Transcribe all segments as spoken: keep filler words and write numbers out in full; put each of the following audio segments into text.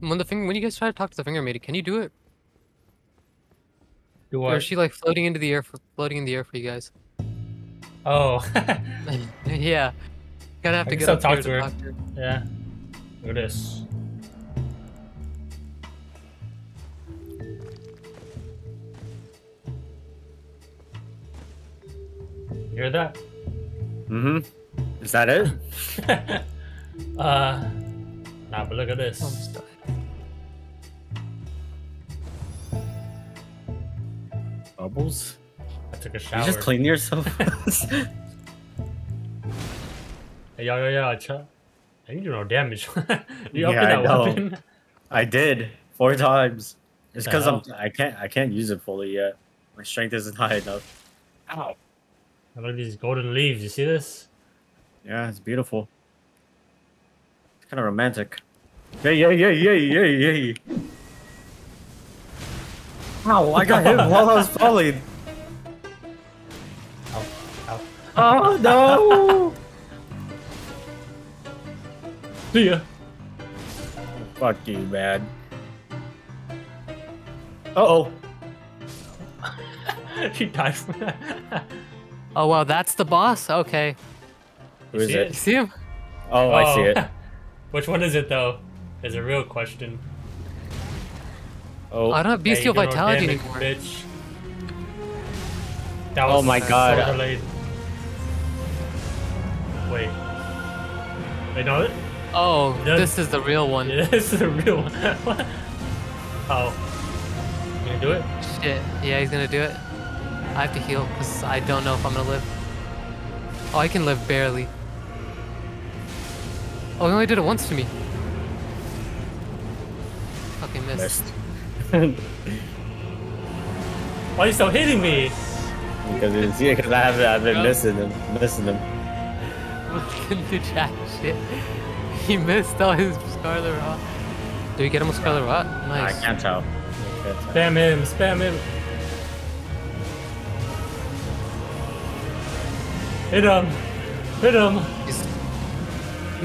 When the finger, when you guys try to talk to the finger maiden, can you do it? Do what? Or is she like floating into the air, for, floating in the air for you guys? Oh. Yeah. Gotta have I to get up talk here to, her. to talk to her. Yeah. There it is. You hear that? Mm-hmm. Is that it? uh, nah, but look at this. Bubbles? I took a shower. You just clean yourself? Hey, yo, yo, yo, I didn't do no damage. You opened yeah, that I weapon? I did. Four times. It's because I'm I can't I can't use it fully yet. My strength isn't high enough. Ow. Look at these golden leaves, you see this? Yeah, it's beautiful. It's kind of romantic. Yay, yay, yay, yay, yay, yay. Ow, I got hit while I was falling. Ow, ow. Oh, no! See ya. Fuck you, man. Uh-oh. She died from that. Oh wow, that's the boss? Okay. Who is it? You see him? Oh, oh, I see it. Which one is it though? Is a real question. Oh, I don't have bestial vitality anymore. Bitch. That was oh my god. So delayed. Wait. Wait, no. Oh, no. This is the real one. Yeah, this is the real one. Oh. You gonna do it? Shit. Yeah, he's gonna do it. I have to heal because I don't know if I'm gonna live. Oh, I can live barely. Oh, he only did it once to me. Okay, missed. missed. Why are you still hitting me? Because it's yeah, because I haven't I've been missing him, missing him. Looking to jack shit. He missed all his Scarlet Rot. Do you get him with Scarlet Rot? Nice. I can't tell. I can't tell. Spam him! Spam him! Hit him! Hit him! He's,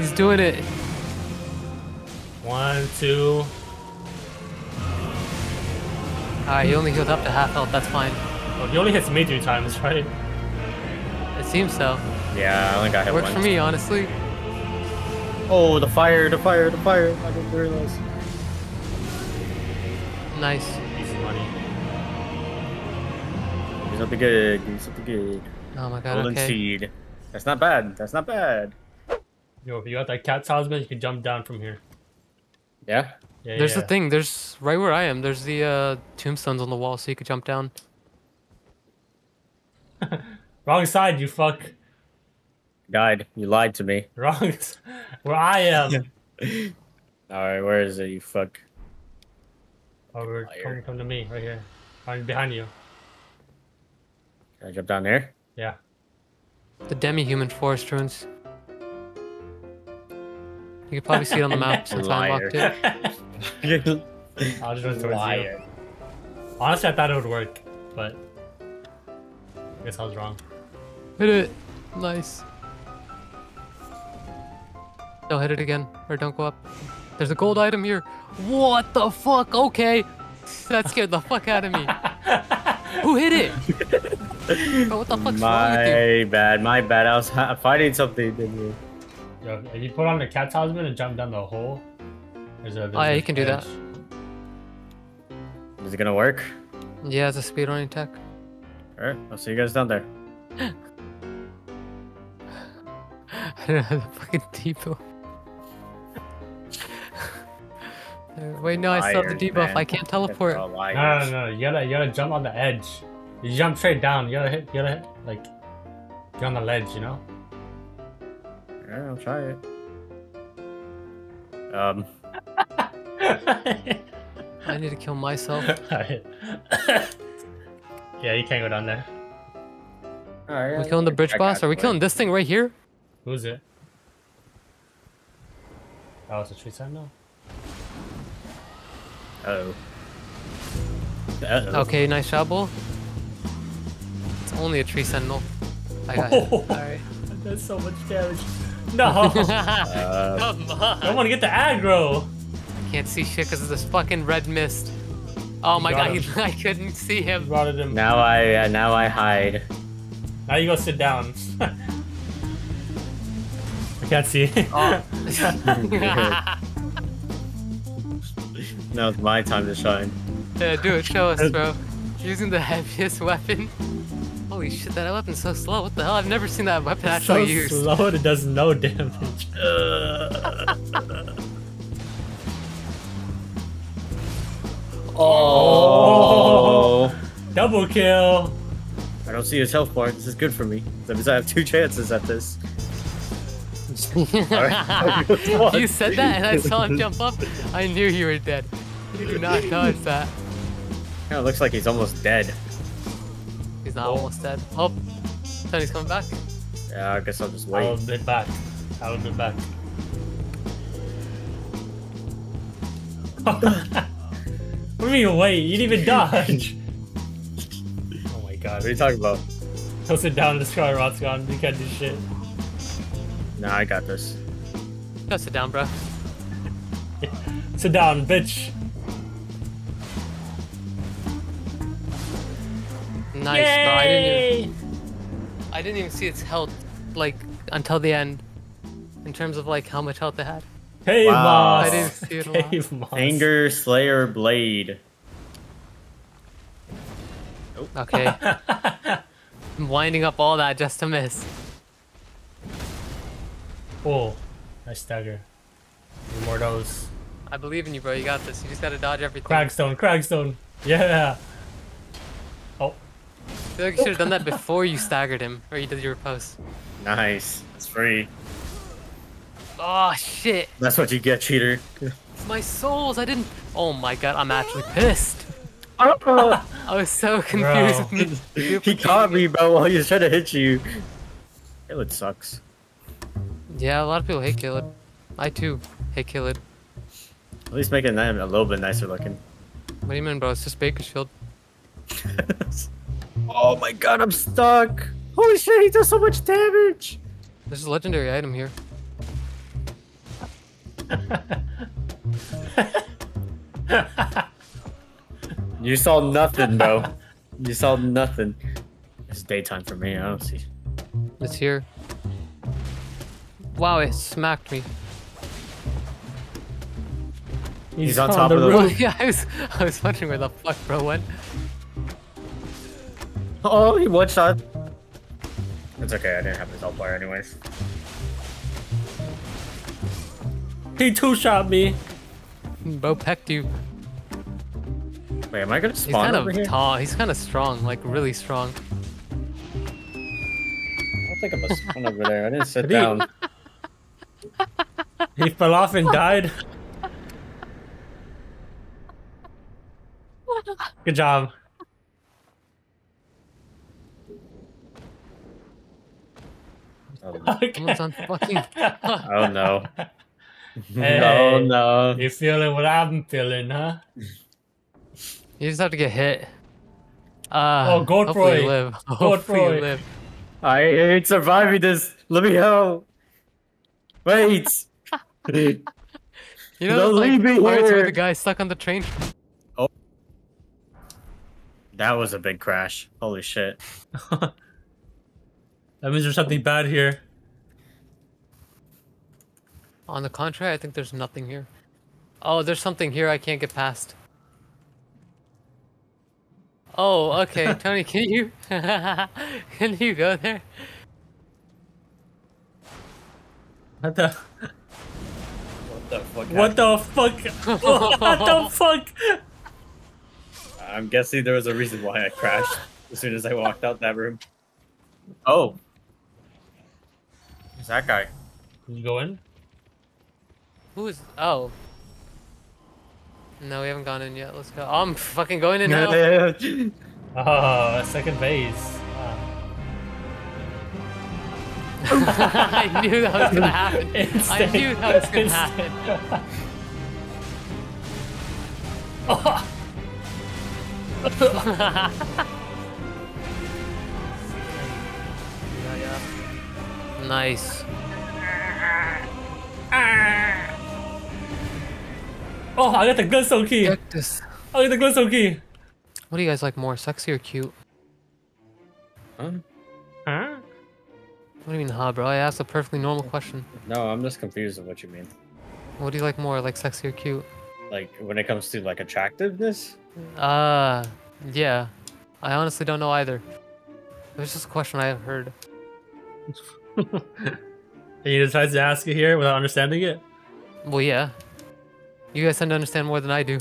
he's doing it. One, two. Alright, he only healed up to half health, that's fine. Oh, he only hits me three times, right? It seems so. Yeah, I only got hit once. Worked for me, honestly. Oh, the fire, the fire, the fire. I didn't realize. Nice. Easy money. Do something good, do something good. Oh my god, golden okay. seed. That's not bad. That's not bad. Yo, if you got that cat talisman, you can jump down from here. Yeah? yeah there's yeah. the thing. There's right where I am. There's the uh, tombstones on the wall, so you could jump down. Wrong side, you fuck. Died. You lied to me. Wrong. Where I am. Alright, where is it, you fuck? Oh, we're come, come to me, right here. I'm behind you. Can I jump down there? Yeah. The demihuman forest ruins. You can probably see it on the map since I unlocked it. I'll just run towards Liar. you. Honestly, I thought it would work, but I guess I was wrong. Hit it. Nice. Don't hit it again, or don't go up. There's a gold item here. What the fuck? Okay. That scared the fuck out of me. Who hit it? Bro, what the fuck's my wrong with you? bad, my bad. I was ha fighting something, didn't you? Yo, if you put on the cat talisman and jump down the hole, there's a. There's oh, yeah, you can edge. do that. Is it gonna work? Yeah, it's a speedrunning tech. Alright, I'll see you guys down there. I don't have the fucking depot. Wait, no, I still have the debuff. Man. I can't teleport. No, no, no. You gotta, you gotta jump on the edge. You jump straight down. You gotta hit, you gotta hit, like, get on the ledge, you know? Yeah, I'll try it. Um. I need to kill myself. Yeah, you can't go down there. All right. We're killing the bridge boss? Are we killing this thing right here? Who's it? Oh, it's a tree sentinel? Uh-oh. Uh-oh. Okay, nice shot, Bull. Only a tree sentinel. I got oh, All right. That's so much damage. No. uh, Come on. I want to get the aggro. I can't see shit because of this fucking red mist. Oh you my god, he, I couldn't see him. him. Now I, uh, now I hide. Now you go sit down. I can't see. Oh. Now it's my time to shine. Yeah, do it. Show us, bro. Using the heaviest weapon. Holy shit, that weapon's so slow. What the hell? I've never seen that weapon actually so used. So slow, it does no damage. Oh. Double kill. I don't see his health bar. This is good for me. That means I have two chances at this. You said that and I saw him jump up. I knew you were dead. You do not dodge that. Yeah, it looks like he's almost dead. He's not oh. almost dead. Oh, Tony's coming back. Yeah, I guess I'll just wait. I'll be back. I'll be back. What do you mean wait? You didn't even dodge. Oh my god. What are you talking about? He'll sit down, the Scarlet Rot's gone. You can't do shit. Nah, I got this. Go sit down, bro. Sit down, bitch. Nice, Yay! Bro. I didn't, even, I didn't even see its health, like, until the end. In terms of, like, how much health it had. Hey, wow. Moss! I didn't see it a Cave lot. Moss. Anger Slayer Blade. Nope. Okay. I'm winding up all that just to miss. Oh, nice dagger. Three more those. I believe in you, bro. You got this. You just gotta dodge everything. Cragstone, Cragstone. Yeah! I feel like you should have done that before you staggered him, or you did your post. Nice. It's free. Oh, shit. That's what you get, cheater. My souls, I didn't... Oh my god, I'm actually pissed. I was so confused. With me. He caught me, bro, while he was trying to hit you. Kaled sucks. Yeah, a lot of people hate Kaled. I, too, hate Kaled. At least making them a little bit nicer looking. What do you mean, bro? It's just Bakersfield. Oh my god, I'm stuck! Holy shit, he does so much damage! There's a legendary item here. You saw nothing, bro. You saw nothing. It's daytime for me, I don't see. It's here. Wow, it smacked me. He's, He's on, on top the of the roof. Yeah, I was, I was wondering where the fuck bro went. Oh, he one shot. It's okay, I didn't have his health bar anyways. He two shot me. Bo pecked you. Wait, am I gonna spawn? He's kind over of here? tall. He's kind of strong, like really strong. I think I'm a spawn over there. I didn't sit down. He fell off and died. Good job. Okay. Someone's on fucking... Oh no. Hey, no, no. You're feeling what I'm feeling, huh? You just have to get hit. Uh, oh, Godfrey. Live. Godfrey. Live. I ain't surviving this. Let me help. Wait. You know, don't leave me here. The guy stuck on the train. Oh. That was a big crash. Holy shit. That means there's something bad here. On the contrary, I think there's nothing here. Oh, there's something here I can't get past. Oh, okay. Tony, can you... Can you go there? What the... What the fuck? What the fuck? What the fuck? I'm guessing there was a reason why I crashed as soon as I walked out that room. Oh. Who's that guy? Can you go in? Who's... Oh. No, we haven't gone in yet. Let's go. Oh, I'm fucking going in now. Oh, second base. Wow. I knew that was gonna happen. Instant. I knew that was gonna Instant. happen. Oh. Nice. Oh, I got the glistone key. Cactus. I got the glistone key. What do you guys like more, sexy or cute? Huh? Huh? What do you mean, huh, bro? I asked a perfectly normal question. No, I'm just confused with what you mean. What do you like more, like sexy or cute? Like when it comes to like attractiveness? Uh, yeah. I honestly don't know either. It was just a question I had heard. And you decide to ask it here without understanding it? Well, yeah. You guys tend to understand more than I do.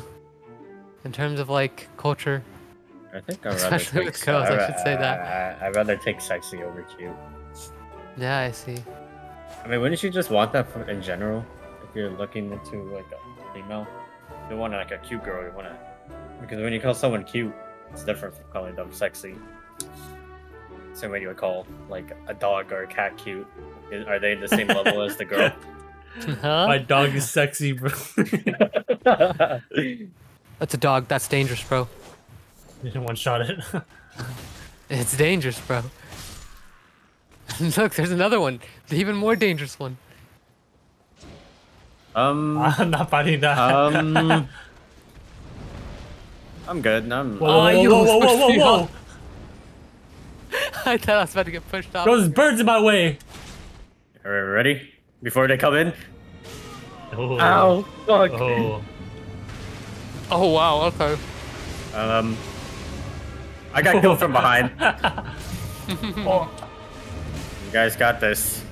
In terms of like culture. I think I'd rather especially take, with girls, I, I should say that. I, I'd rather take sexy over cute. Yeah, I see. I mean, wouldn't you just want that in general? If you're looking into like a female, you don't want like a cute girl. You want to, because when you call someone cute, it's different from calling them sexy. Same way you would call like a dog or a cat cute. Are they the same level as the girl? Huh? My dog is sexy, bro. That's a dog. That's dangerous, bro. You didn't one shot it. It's dangerous, bro. Look, there's another one. The even more dangerous one. Um, I'm not fighting that. Um, I'm good. I'm. Whoa, whoa, oh, whoa, whoa, whoa, whoa, whoa, whoa. I thought I was about to get pushed off. Those birds in my way. Are we ready? Before they come in? Oh. Ow. Fuck. Oh. Oh, wow. Okay. Um, I got killed from behind. Oh. You guys got this.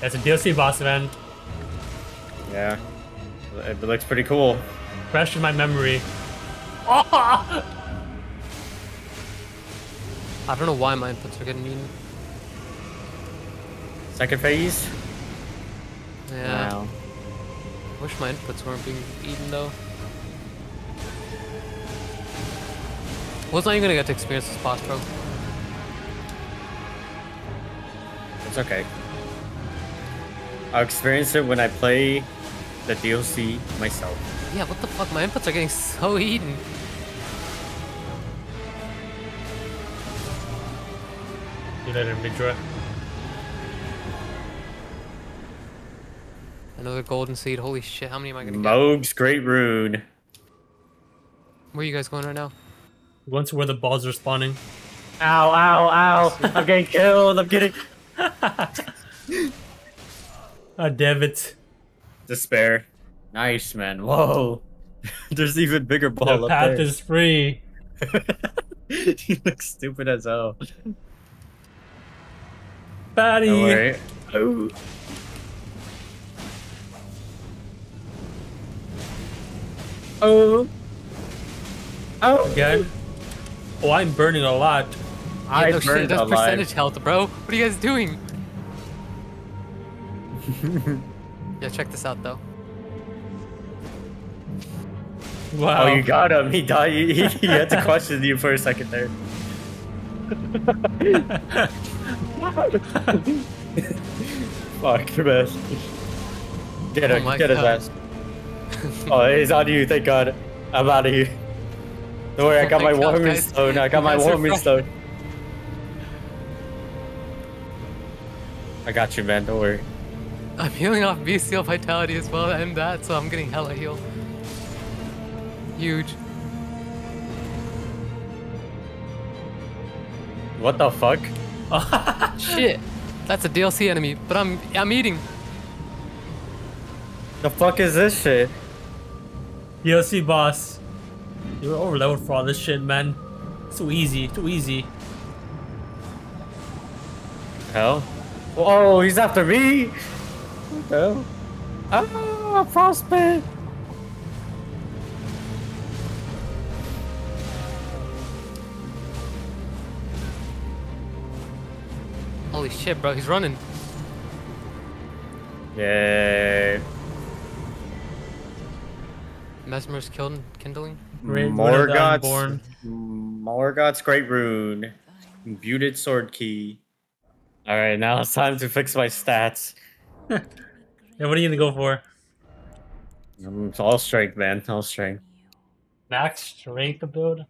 That's a D L C boss event. Yeah. It looks pretty cool. Fresh in my memory. Oh! I don't know why my inputs are getting eaten. Second phase? Yeah. Wow. I wish my inputs weren't being eaten though. What's not even gonna get to experience this boss, bro? It's okay. I'll experience it when I play the D L C myself. Yeah, what the fuck? My inputs are getting so eaten. You let him be dry. Another golden seed. Holy shit! How many am I gonna get? Mogue's Great Rune. Where are you guys going right now? Going to where the balls are spawning. Ow! Ow! Ow! I'm getting killed. I'm getting. Oh, damn it. Despair. Nice, man. Whoa. There's even bigger ball the up there. The path is free. You look stupid as hell. Buddy. Don't worry. Oh. Oh. Oh. Again. Oh, I'm burning a lot. Yeah, I no burned shit, that's a percentage lot. Health, bro. What are you guys doing? Yeah, check this out though. Wow. Oh, you got him. He died. He, he, he had to question you for a second there. Fuck, your best. Get him. Oh, get his ass. Oh, he's on you. Thank God. I'm out of here. Don't worry. Oh, I got my God, warming guys. Stone. I got you my warming stone. I got you, man. Don't worry. I'm healing off bestial vitality as well, and that, so I'm getting hella healed. Huge. What the fuck? Shit, that's a D L C enemy, but I'm I'm eating. The fuck is this shit? D L C boss, you're over leveled for all this shit, man. It's too easy, too easy. Hell? Oh, he's after me. Oh, oh, frostbite! Holy shit, bro, he's running. Yay. Mesmer's killed kindling. Morgott's, Morgott's Great Rune. Imbued sword key. Alright, now it's time to fix my stats. Yeah, what are you gonna go for? Um, it's all strength, man. All strength. Max strength to build?